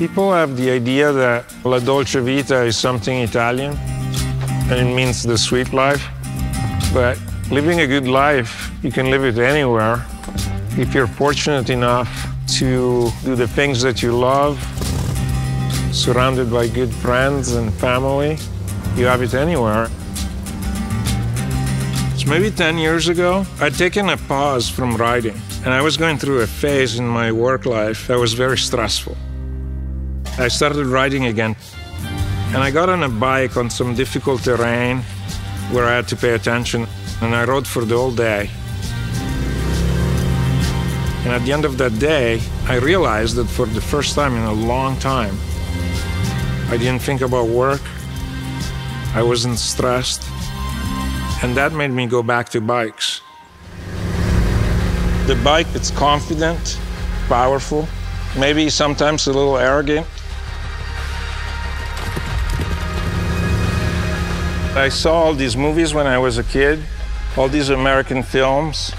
People have the idea that La Dolce Vita is something Italian, and it means the sweet life. But living a good life, you can live it anywhere. If you're fortunate enough to do the things that you love, surrounded by good friends and family, you have it anywhere. So maybe 10 years ago, I'd taken a pause from writing, and I was going through a phase in my work life that was very stressful. I started riding again, and I got on a bike on some difficult terrain where I had to pay attention, and I rode for the whole day. And at the end of that day, I realized that for the first time in a long time, I didn't think about work, I wasn't stressed, and that made me go back to bikes. The bike, it's confident, powerful, maybe sometimes a little arrogant. I saw all these movies when I was a kid, all these American films,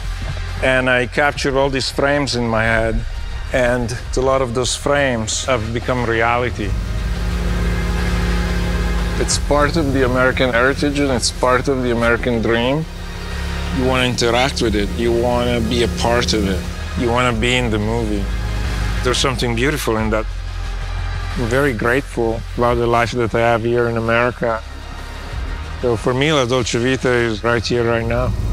and I captured all these frames in my head, and a lot of those frames have become reality. It's part of the American heritage, and it's part of the American dream. You want to interact with it. You want to be a part of it. You want to be in the movie. There's something beautiful in that. I'm very grateful about the life that I have here in America. So for me, La Dolce Vita is right here, right now.